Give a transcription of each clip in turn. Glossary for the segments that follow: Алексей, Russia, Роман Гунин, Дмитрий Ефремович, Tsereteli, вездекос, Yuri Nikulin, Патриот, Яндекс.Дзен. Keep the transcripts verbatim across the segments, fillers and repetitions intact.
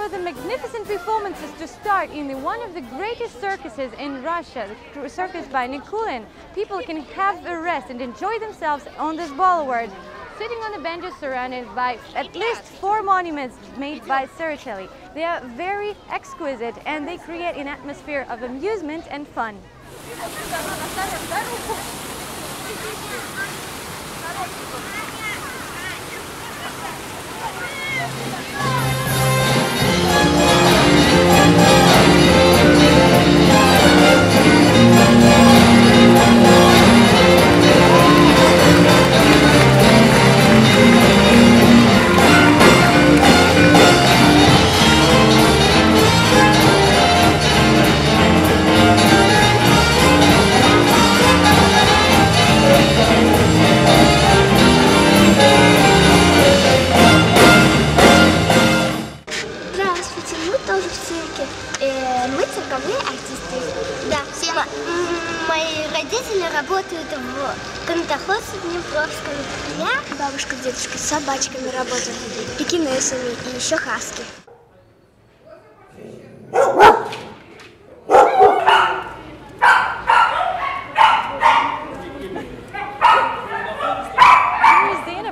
for the magnificent performances to start in the one of the greatest circuses in Russia, the circus by Nikulin, people can have a rest and enjoy themselves on this boulevard, sitting on the benches surrounded by at least four monuments made by Tsereteli. They are very exquisite and they create an atmosphere of amusement and fun. Мы цирковые артисты. Да, все мои родители работают в Днепровском. Я, бабушка, дедушка с собачками работают, пекинесами и еще хаски.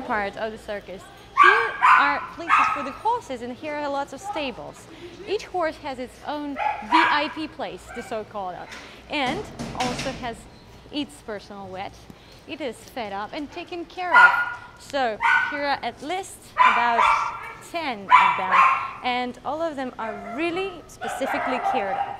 Part of the circus. Here are places for the horses and here are lots of stables. Each horse has its own V I P place, the so-called, and also has its personal wet. It is fed up and taken care of. So here are at least about ten of them, and all of them are really specifically cared of.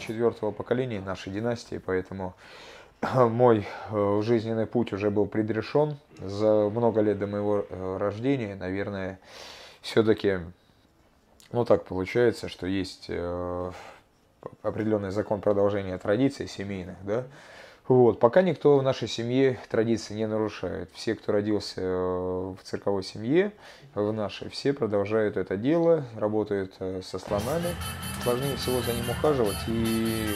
Четвертого поколения нашей династии, поэтому мой жизненный путь уже был предрешен за много лет до моего рождения. Наверное, все-таки, ну так получается, что есть определенный закон продолжения традиций семейных, да? Вот. Пока никто в нашей семье традиции не нарушает. Все, кто родился в цирковой семье, в нашей, все продолжают это дело, работают со слонами. Сложнее всего за ним ухаживать и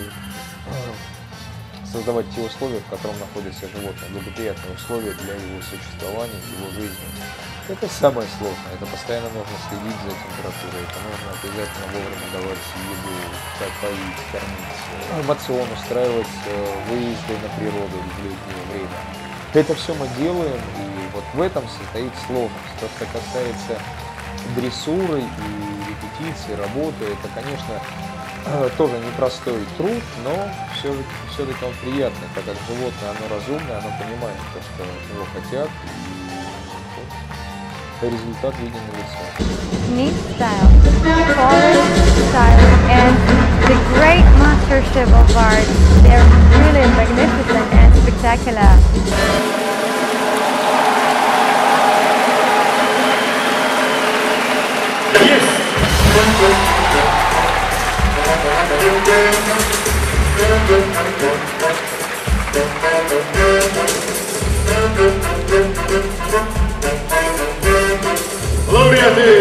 создавать те условия, в которых находятся животные, благоприятные условия для его существования, его жизни. Это самое сложное, это постоянно нужно следить за температурой, это нужно обязательно вовремя давать еду, как поить, кормить, мацион устраивать, выезды на природу в летнее время. Это все мы делаем, и вот в этом состоит сложность. То, что касается дрессуры и репетиции, работы, это, конечно, тоже непростой труд, но все-таки он приятный, так как животное, оно разумное, оно понимает то, что от него хотят, результат виден на лицо. Neat style, foreign style, and the great mastership of art. They're really magnificent and spectacular.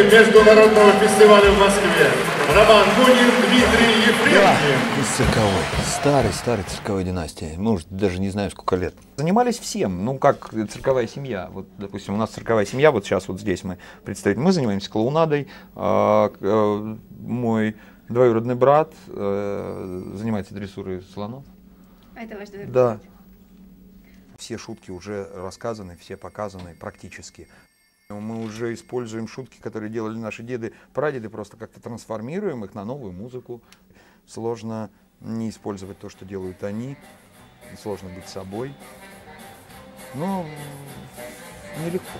Международного фестиваля в Москве. Роман Гунин, Дмитрий Ефремович. Из цирковой, старой-старой цирковой династии. Мы уже даже не знаем, сколько лет. Занимались всем, ну как цирковая семья. Вот, допустим, у нас цирковая семья, вот сейчас вот здесь мы представитель. Мы занимаемся клоунадой. Мой двоюродный брат занимается дрессурой слонов. Это ваш дорогой. Да. Все шутки уже рассказаны, все показаны практически. Мы уже используем шутки, которые делали наши деды, прадеды, просто как-то трансформируем их на новую музыку. Сложно не использовать то, что делают они, сложно быть собой, но нелегко.